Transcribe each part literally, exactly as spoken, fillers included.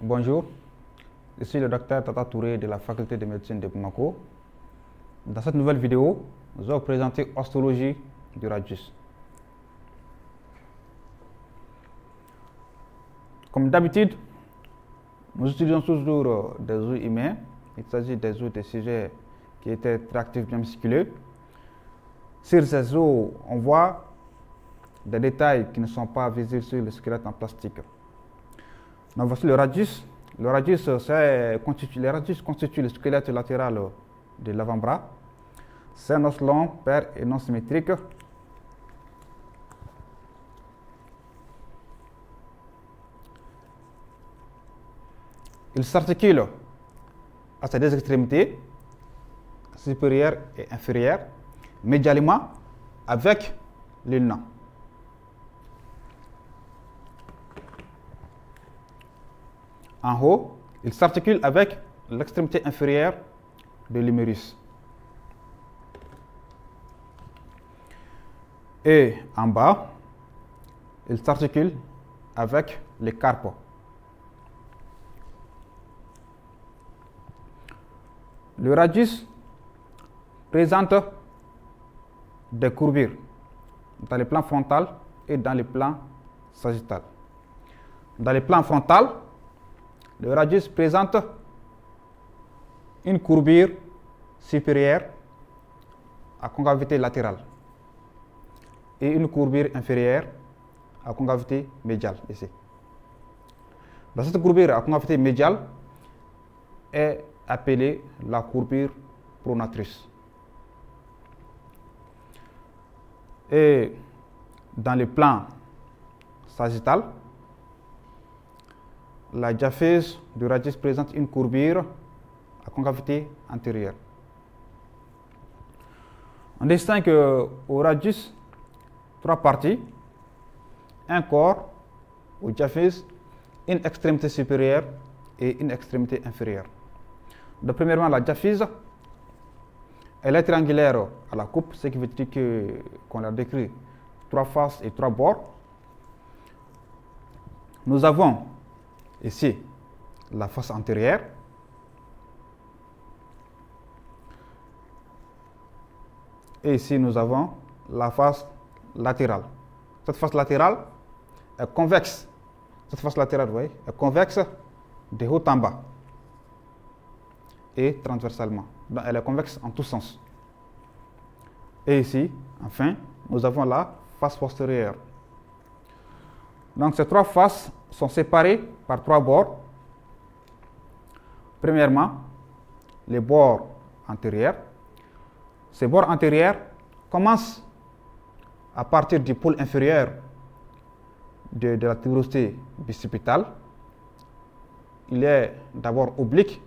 Bonjour, je suis le docteur Tata Touré de la faculté de médecine de Bamako. Dans cette nouvelle vidéo, nous allons présenter l'histologie du radius. Comme d'habitude, nous utilisons toujours des os humains. Il s'agit des os des sujets qui étaient très actifs bien musculeux. Sur ces os, on voit des détails qui ne sont pas visibles sur le squelette en plastique. Donc voici le radius. Le radius, constitue, le radius constitue le squelette latéral de l'avant-bras. C'est un os long, pair et non symétrique. Il s'articule à ses deux extrémités, supérieure et inférieure, médialement avec l'ulna. En haut, il s'articule avec l'extrémité inférieure de l'humérus. Et en bas, il s'articule avec le carpe. Le radius présente des courbures dans le plan frontal et dans le plan sagittal. Dans le plan frontal, le radius présente une courbure supérieure à concavité latérale et une courbure inférieure à concavité médiale ici. Dans cette courbure à concavité médiale est appelée la courbure pronatrice. Et dans le plan sagittal, la diaphyse du radius présente une courbure à concavité antérieure. On distingue au radius trois parties: un corps ou diaphyse, une extrémité supérieure et une extrémité inférieure. Donc, premièrement, la diaphyse, elle est triangulaire à la coupe, ce qui veut dire qu'on la décrit trois faces et trois bords. Nous avons ici la face antérieure, et ici nous avons la face latérale. Cette face latérale est convexe. Cette face latérale, vous voyez, est convexe de haut en bas et transversalement. Donc elle est convexe en tous sens. Et ici, enfin, nous avons la face postérieure. Donc ces trois faces sont séparées par trois bords. Premièrement, les bords antérieurs. Ces bords antérieurs commencent à partir du pôle inférieur de, de la tuberosité bicipitale. Il est d'abord oblique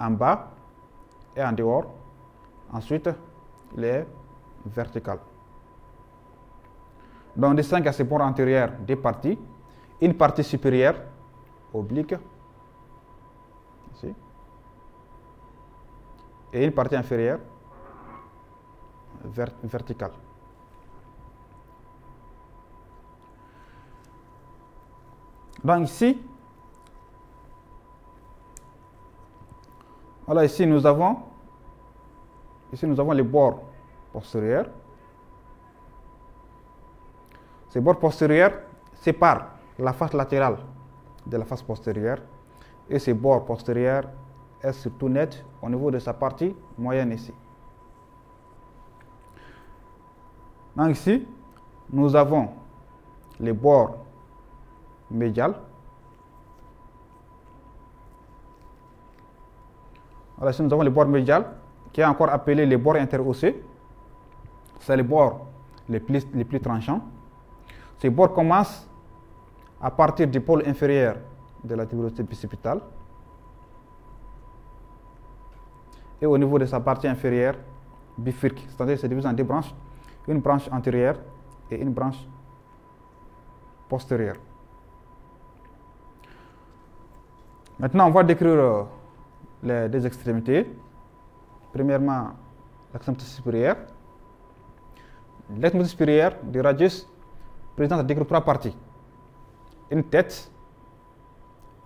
en bas et en dehors. Ensuite, il est vertical. Donc, on distingue à ces bords antérieurs deux parties. Une partie supérieure, oblique, ici, et une partie inférieure, vert verticale. Donc, ici, voilà, ici nous avons, ici nous avons les bords postérieurs. Ces bords postérieurs séparent la face latérale de la face postérieure, et ces bords postérieurs est surtout net au niveau de sa partie moyenne ici. Donc ici, nous avons les bords médial. Alors ici nous avons les bords médial, qui est encore appelé les bords interosseux. C'est les bords les plus, les plus tranchants. Ces bords commencent à partir du pôle inférieur de la tuberosité bicipitale et au niveau de sa partie inférieure bifurque, c'est-à-dire se divise en deux branches, une branche antérieure et une branche postérieure. Maintenant, on va décrire les deux extrémités. Premièrement, l'extrémité supérieure. L'extrémité supérieure du radius présente trois parties: une tête,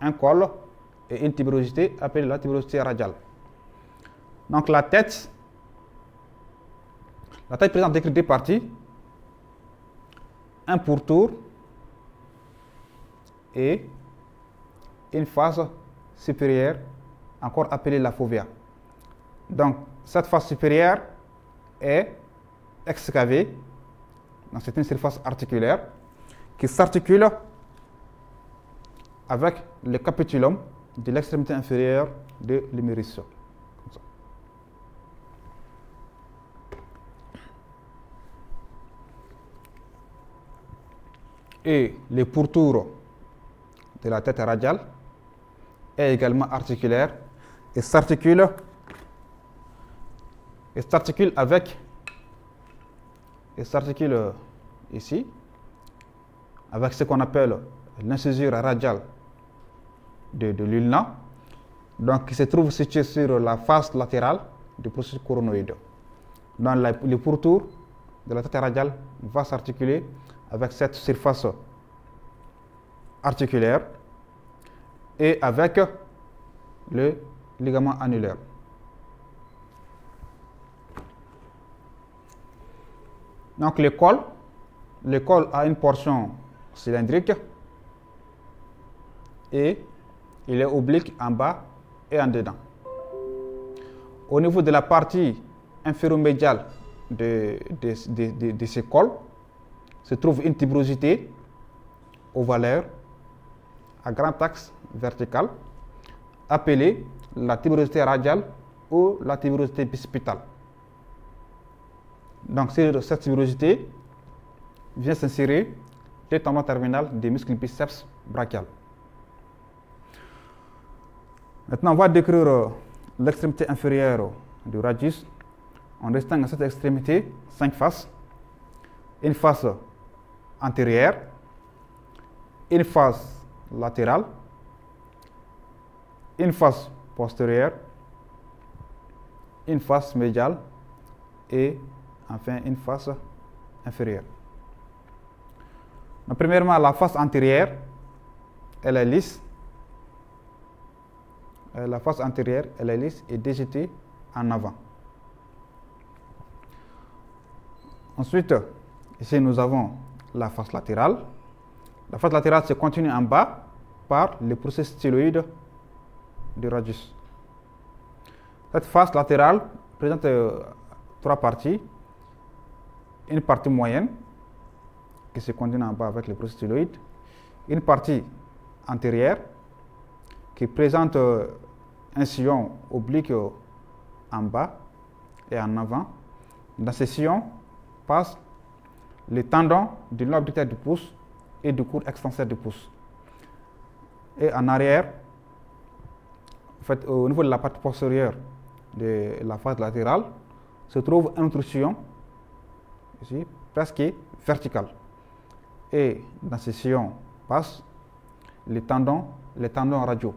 un col et une tuberosité appelée la tuberosité radiale. Donc la tête, la tête présente deux parties, un pourtour et une face supérieure, encore appelée la fovea. Donc cette face supérieure est excavée, c'est une surface articulaire qui s'articule avec le capitulum de l'extrémité inférieure de l'humérus. Et le pourtour de la tête radiale est également articulaire et s'articule et s'articule avec et s'articule ici avec ce qu'on appelle l'incisure radiale de, de l'ulna, donc qui se trouve située sur la face latérale du processus coronoïde. Dans la, le pourtour de la tête radiale va s'articuler avec cette surface articulaire et avec le ligament annulaire. Donc le col, le col a une portion cylindrique et il est oblique en bas et en dedans. Au niveau de la partie inféromédiale de, de, de, de, de ce col, se trouve une tuberosité ovalaire à grand axe vertical appelée la tuberosité radiale ou la tuberosité bicipitale. Donc cette tuberosité vient s'insérer le tendon terminal des muscles biceps brachial. Maintenant, on va décrire l'extrémité inférieure du radius. On distingue à cette extrémité cinq faces. Une face antérieure, une face latérale, une face postérieure, une face médiale et enfin une face inférieure. Donc, premièrement, la face antérieure, elle est lisse. La face antérieure, elle est lisse et déjetée en avant. Ensuite, ici nous avons la face latérale. La face latérale se continue en bas par le processus styloïde du radius. Cette face latérale présente euh, trois parties. Une partie moyenne qui se continue en bas avec le processus styloïde, une partie antérieure qui présente euh, un sillon oblique euh, en bas et en avant. Dans ce sillon passe les tendons du lobe du du pouce et du court extenseur du pouce. Et en arrière, en fait, au niveau de la partie postérieure de la face latérale, se trouve un autre sillon ici, presque vertical. Et dans ce sillon passe les tendons, les tendons radio.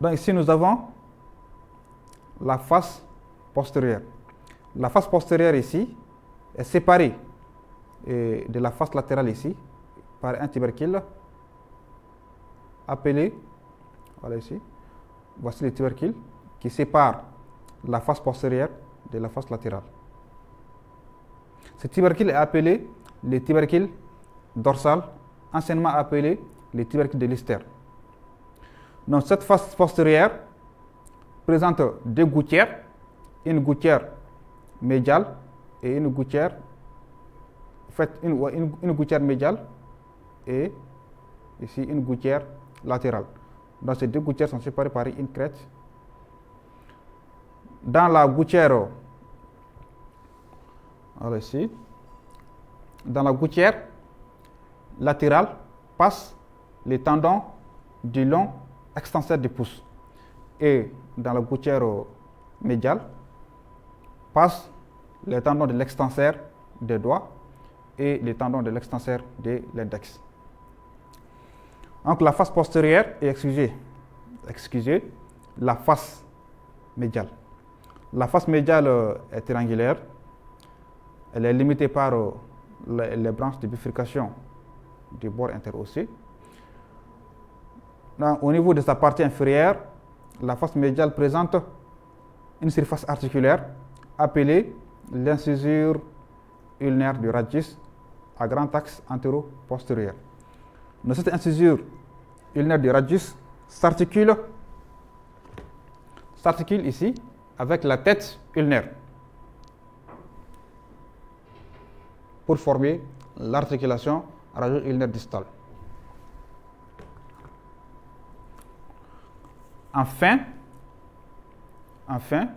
Donc ici nous avons la face postérieure. La face postérieure ici est séparée de la face latérale ici par un tubercule appelé, voilà ici, voici le tubercule qui sépare la face postérieure de la face latérale. Ce tubercule est appelé le tubercule dorsal, anciennement appelé le tubercule de Lister. Donc cette face postérieure présente deux gouttières, une gouttière médiale et une gouttière, en fait, une, une, une gouttière médiale et ici une gouttière latérale. Donc ces deux gouttières sont séparées par une crête. Dans la gouttière, alors ici, dans la gouttière latérale passe les tendons du long extenseur du pouce et dans la gouttière médiale passe les tendons de l'extenseur des doigts et les tendons de l'extenseur de l'index. Donc la face postérieure est excusez, excusez, la face médiale. La face médiale est triangulaire. Elle est limitée par les branches de bifurcation du bord interosseux. Donc, au niveau de sa partie inférieure, la face médiale présente une surface articulaire appelée l'incisure ulnaire du radius à grand axe antéro-postérieur. Cette incisure ulnaire du radius s'articule s'articule ici avec la tête ulnaire pour former l'articulation radio-ulnaire distale. Enfin, enfin,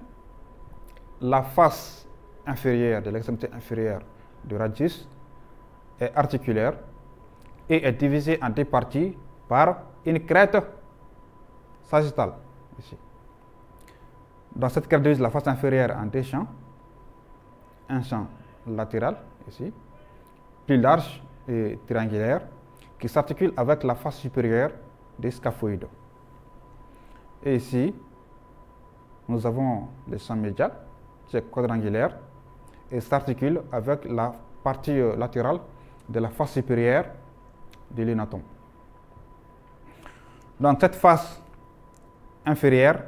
la face inférieure de l'extrémité inférieure du radius est articulaire et est divisée en deux parties par une crête sagittale. Ici. Dans cette crête divise la face inférieure en deux champs, un champ latéral ici, plus large et triangulaire, qui s'articule avec la face supérieure des scaphoïdes. Et ici, nous avons le champ médial, qui est quadrangulaire, et s'articule avec la partie latérale de la face supérieure du lunatum. Dans cette face inférieure,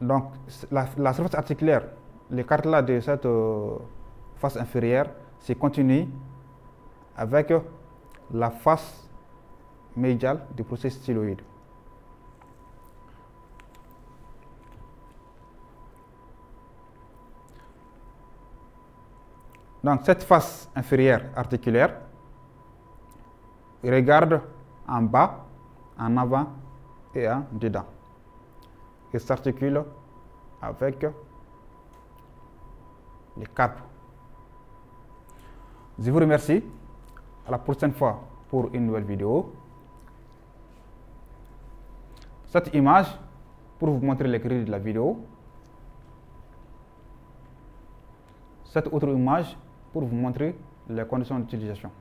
donc la, la surface articulaire, les cartes là de cette euh, face inférieure se continuent avec euh, la face médiale du processus styloïde. Donc cette face inférieure articulaire regarde en bas, en avant et en dedans. Elle s'articule avec les carpes. Je vous remercie. À la prochaine fois pour une nouvelle vidéo. Cette image, pour vous montrer les grilles de la vidéo. Cette autre image, pour vous montrer les conditions d'utilisation.